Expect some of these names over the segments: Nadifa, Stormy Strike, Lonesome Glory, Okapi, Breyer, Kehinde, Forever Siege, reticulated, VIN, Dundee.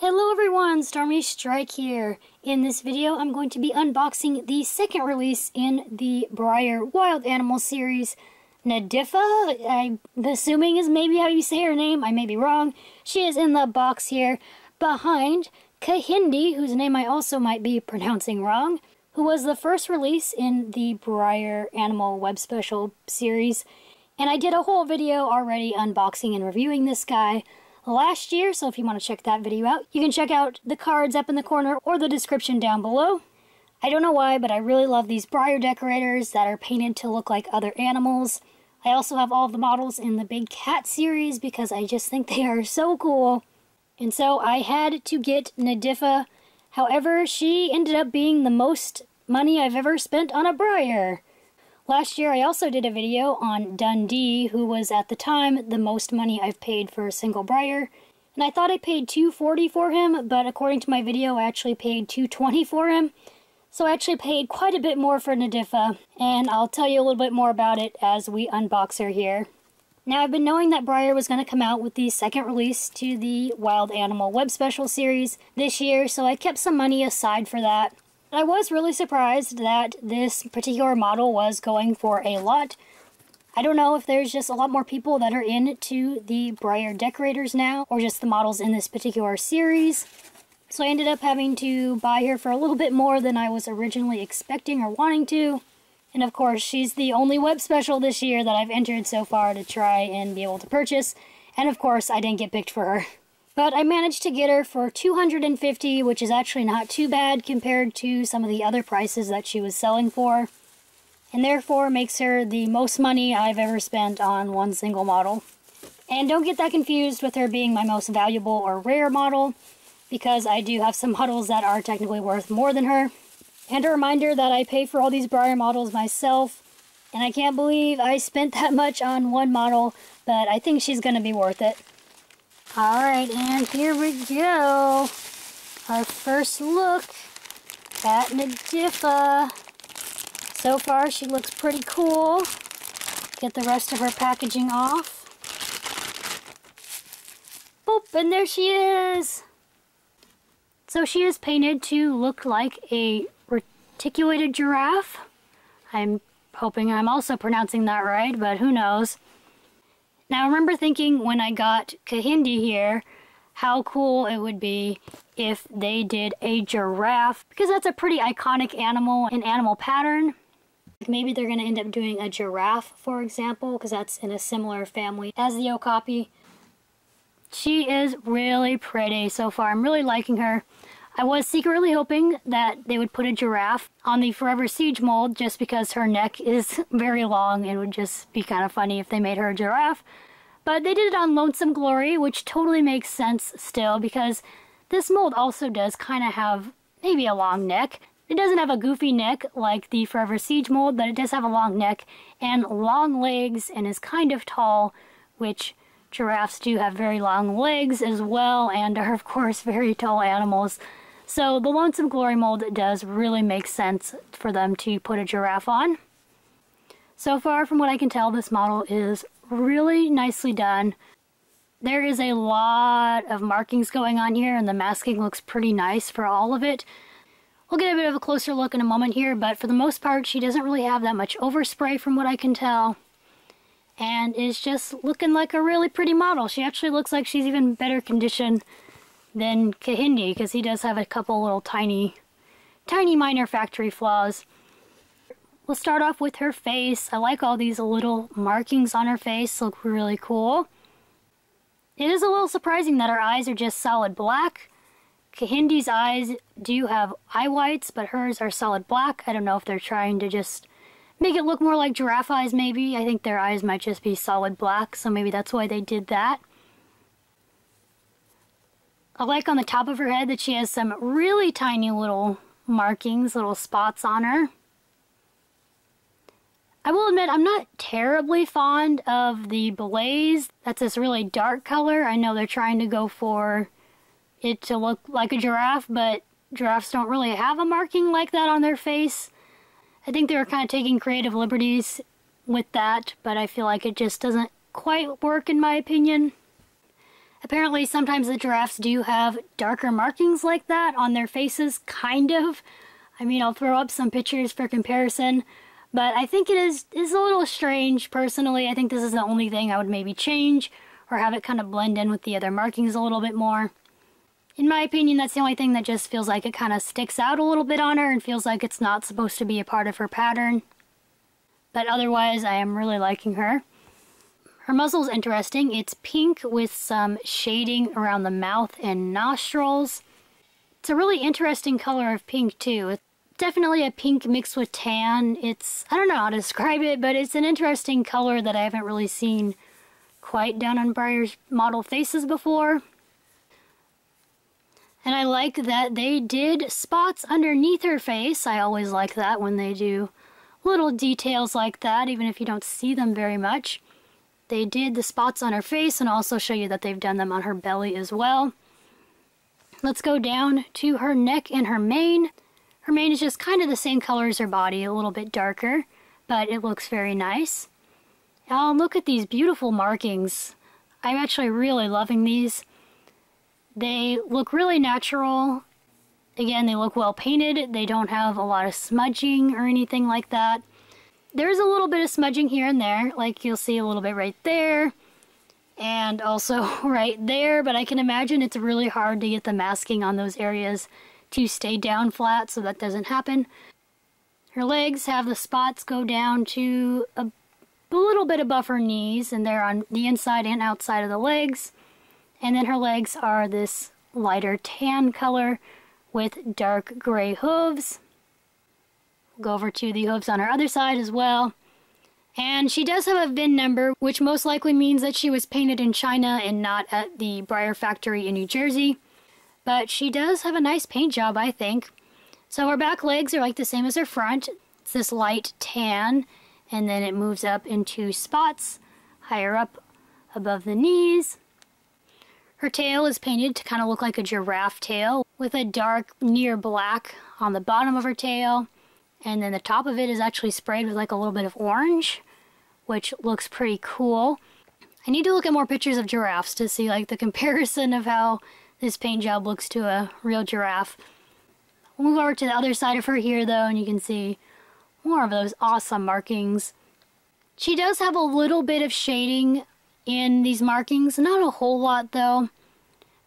Hello everyone, Stormy Strike here. In this video, I'm going to be unboxing the second release in the Breyer Wild Animal series, Nadifa, I'm assuming is maybe how you say her name. I may be wrong. She is in the box here behind Kehinde, whose name I also might be pronouncing wrong, who was the first release in the Breyer Animal Web Special series. And I did a whole video already unboxing and reviewing this guy last year, so if you want to check that video out, you can check out the cards up in the corner or the description down below. I don't know why, but I really love these Breyer decorators that are painted to look like other animals. I also have all of the models in the Big Cat series because I just think they are so cool. And so I had to get Nadifa. However, she ended up being the most money I've ever spent on a Breyer. Last year I also did a video on Dundee, who was at the time the most money I've paid for a single Breyer, and I thought I paid $240 for him, but according to my video I actually paid $220 for him, so I actually paid quite a bit more for Nadifa, and I'll tell you a little bit more about it as we unbox her here. Now, I've been knowing that Breyer was going to come out with the second release to the Wild Animal Web Special series this year, so I kept some money aside for that. I was really surprised that this particular model was going for a lot. I don't know if there's just a lot more people that are into the Breyer decorators now, or just the models in this particular series. So I ended up having to buy her for a little bit more than I was originally expecting or wanting to. And of course, she's the only web special this year that I've entered so far to try and be able to purchase. And of course, I didn't get picked for her. But I managed to get her for $250, which is actually not too bad compared to some of the other prices that she was selling for, and therefore makes her the most money I've ever spent on one single model. And don't get that confused with her being my most valuable or rare model, because I do have some models that are technically worth more than her. And a reminder that I pay for all these Breyer models myself, and I can't believe I spent that much on one model, but I think she's going to be worth it. Alright, and here we go. Our first look at Nadifa. So far, she looks pretty cool. Get the rest of her packaging off. Boop, and there she is. So she is painted to look like a reticulated giraffe. I'm hoping I'm also pronouncing that right, but who knows. Now, I remember thinking when I got Kehinde here how cool it would be if they did a giraffe, because that's a pretty iconic animal, an animal pattern. Maybe they're going to end up doing a giraffe, for example, because that's in a similar family as the Okapi. She is really pretty so far. I'm really liking her. I was secretly hoping that they would put a giraffe on the Forever Siege mold just because her neck is very long and it would just be kind of funny if they made her a giraffe. But they did it on Lonesome Glory, which totally makes sense still, because this mold also does kind of have maybe a long neck. It doesn't have a goofy neck like the Forever Siege mold, but it does have a long neck and long legs and is kind of tall, which giraffes do have very long legs as well and are of course very tall animals. So the Lonesome Glory mold does really make sense for them to put a giraffe on. So far, from what I can tell, this model is really nicely done. There is a lot of markings going on here, and the masking looks pretty nice for all of it. We'll get a bit of a closer look in a moment here, but for the most part, she doesn't really have that much overspray from what I can tell, and is just looking like a really pretty model. She actually looks like she's even better condition than Kehinde, because he does have a couple little tiny minor factory flaws. We'll start off with her face. I like all these little markings on her face, look really cool. It is a little surprising that her eyes are just solid black. Kehinde's eyes do have eye whites, but hers are solid black. I don't know if they're trying to just make it look more like giraffe eyes maybe. I think their eyes might just be solid black, so maybe that's why they did that. I like on the top of her head that she has some really tiny little markings, little spots on her. I will admit I'm not terribly fond of the blaze. That's this really dark color. I know they're trying to go for it to look like a giraffe, but giraffes don't really have a marking like that on their face. I think they were kind of taking creative liberties with that, but I feel like it just doesn't quite work in my opinion. Apparently sometimes the giraffes do have darker markings like that on their faces, kind of. I mean, I'll throw up some pictures for comparison, but I think it is a little strange, personally. I think this is the only thing I would maybe change, or have it kind of blend in with the other markings a little bit more. In my opinion, that's the only thing that just feels like it kind of sticks out a little bit on her and feels like it's not supposed to be a part of her pattern. But otherwise, I am really liking her. Her muzzle's interesting. It's pink with some shading around the mouth and nostrils. It's a really interesting color of pink, too. It's definitely a pink mixed with tan. It's, I don't know how to describe it, but it's an interesting color that I haven't really seen quite down on Breyer's model faces before. And I like that they did spots underneath her face. I always like that when they do little details like that, even if you don't see them very much. They did the spots on her face, and also show you that they've done them on her belly as well. Let's go down to her neck and her mane. Her mane is just kind of the same color as her body, a little bit darker, but it looks very nice. Oh, look at these beautiful markings. I'm actually really loving these. They look really natural. Again, they look well painted. They don't have a lot of smudging or anything like that. There's a little bit of smudging here and there, like you'll see a little bit right there, and also right there, but I can imagine it's really hard to get the masking on those areas to stay down flat, so that doesn't happen. Her legs have the spots go down to a little bit above her knees, and they're on the inside and outside of the legs. And then her legs are this lighter tan color with dark gray hooves. We'll go over to the hooves on her other side as well. And she does have a VIN number, which most likely means that she was painted in China and not at the Breyer factory in New Jersey. But she does have a nice paint job, I think. So her back legs are like the same as her front. It's this light tan, and then it moves up into spots higher up above the knees. Her tail is painted to kind of look like a giraffe tail with a dark near black on the bottom of her tail. And then the top of it is actually sprayed with like a little bit of orange, which looks pretty cool. I need to look at more pictures of giraffes to see like the comparison of how this paint job looks to a real giraffe. We'll move over to the other side of her here though, and you can see more of those awesome markings. She does have a little bit of shading in these markings, not a whole lot though,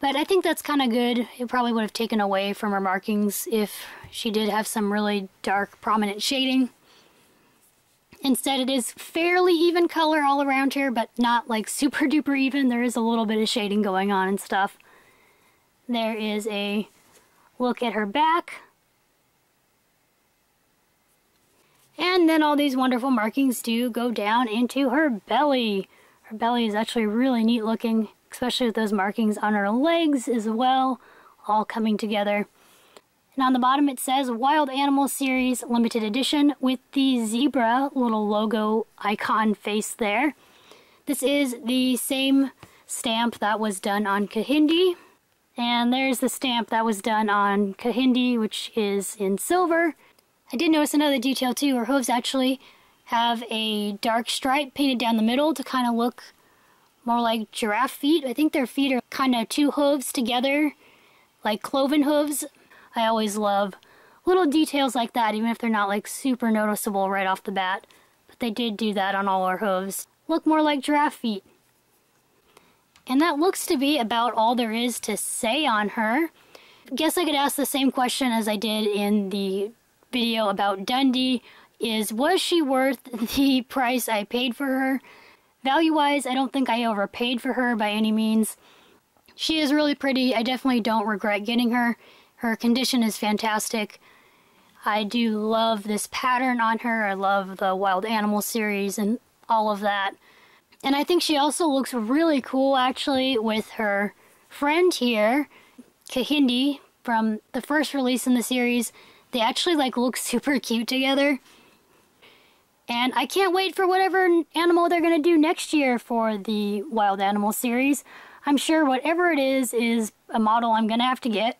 but I think that's kind of good. It probably would have taken away from her markings if she did have some really dark prominent shading. Instead, it is fairly even color all around here, but not like super duper even. There is a little bit of shading going on and stuff. There is a look at her back, and then all these wonderful markings do go down into her belly. Her belly is actually really neat looking, especially with those markings on her legs as well, all coming together. And on the bottom it says Wild Animal Series Limited Edition with the zebra little logo icon face there. This is the same stamp that was done on Kehinde. And there's the stamp that was done on Kehinde, which is in silver. I did notice another detail too. Her hooves actually have a dark stripe painted down the middle to kind of look more like giraffe feet. I think their feet are kind of two hooves together, like cloven hooves. I always love little details like that, even if they're not like super noticeable right off the bat. But they did do that on all our hooves. Look more like giraffe feet. And that looks to be about all there is to say on her. I guess I could ask the same question as I did in the video about Dundee. Was she worth the price I paid for her? Value-wise, I don't think I overpaid for her by any means. She is really pretty. I definitely don't regret getting her. Her condition is fantastic. I do love this pattern on her. I love the Wild Animal series and all of that. And I think she also looks really cool, actually, with her friend here, Kehinde, from the first release in the series. They actually, like, look super cute together. And I can't wait for whatever animal they're going to do next year for the Wild Animal series. I'm sure whatever it is a model I'm going to have to get.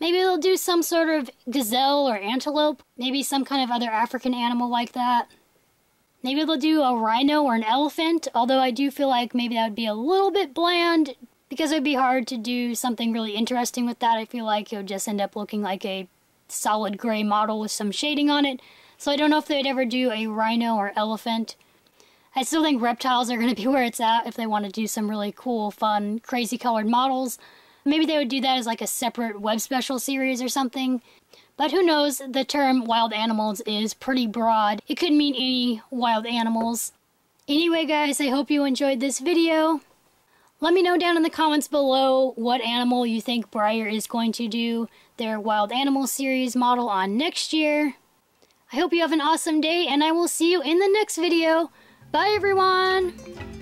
Maybe they'll do some sort of gazelle or antelope. Maybe some kind of other African animal like that. Maybe they'll do a rhino or an elephant, although I do feel like maybe that would be a little bit bland because it would be hard to do something really interesting with that. I feel like it would just end up looking like a solid gray model with some shading on it. So I don't know if they'd ever do a rhino or elephant. I still think reptiles are going to be where it's at if they want to do some really cool, fun, crazy colored models. Maybe they would do that as like a separate web special series or something. But who knows, the term wild animals is pretty broad. It could mean any wild animals. Anyway guys, I hope you enjoyed this video. Let me know down in the comments below what animal you think Breyer is going to do their wild animal series model on next year. I hope you have an awesome day and I will see you in the next video. Bye everyone!